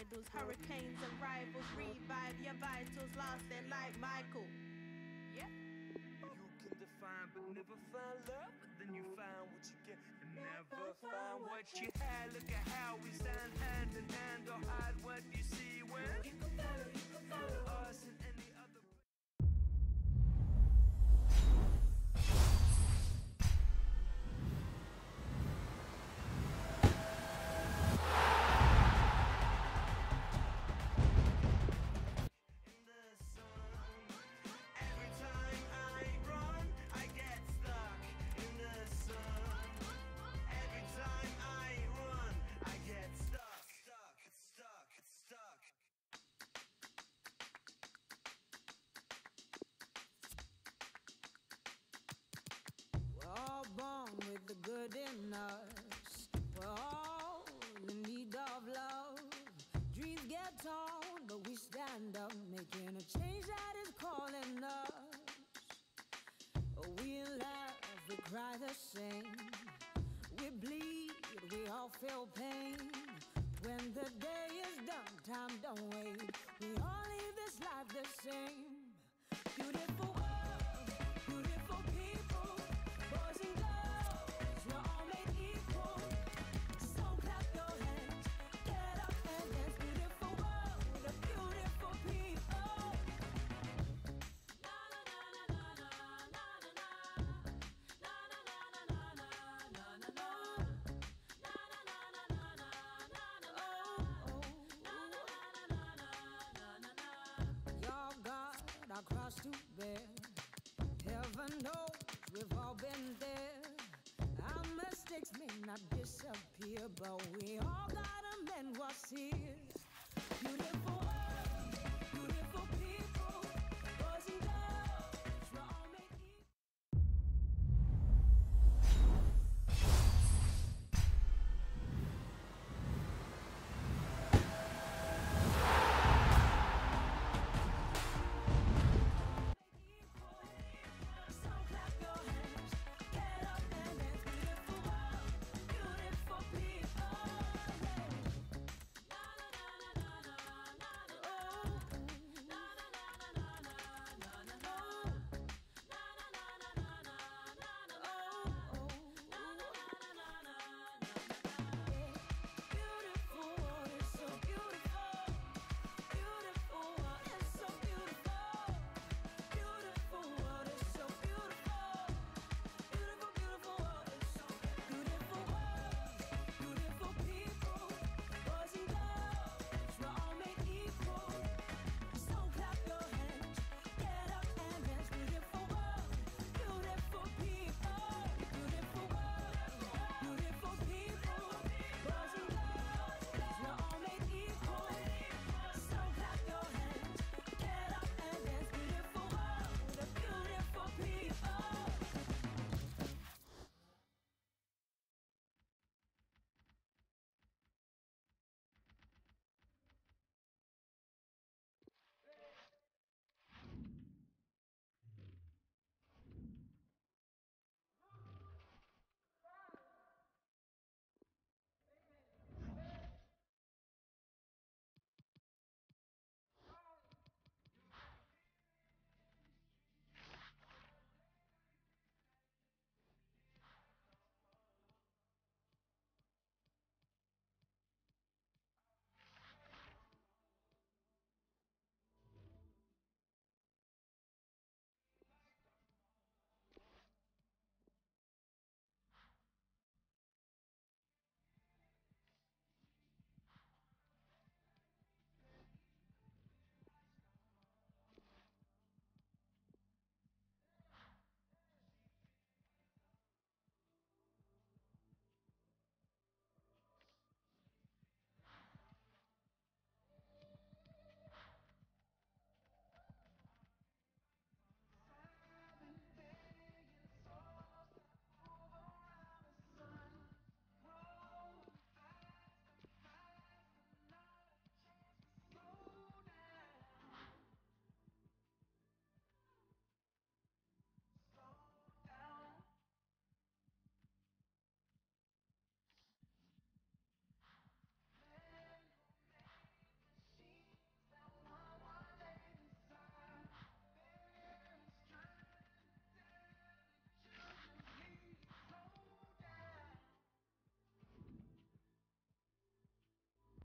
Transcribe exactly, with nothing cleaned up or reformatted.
idols, hurricanes and rivals revive your vitals, lasting like Michael. Yeah. You can define but never find love, but then you find what you get and never find what you had. Look at how we stand hand in hand, or hide what you see when you can follow, you can follow us and any other. Born with the good in us, we're all in need of love. Dreams get tall, but we stand up, making a change that is calling us. We laugh, we cry the same, we bleed, we all feel pain. When the day is done, time don't wait, we all leave this life the same. Beautiful world, beautiful people, boys and cross to bear. Heaven knows we've all been there. Our mistakes may not disappear, but we all gotta mend what's here. Beautiful.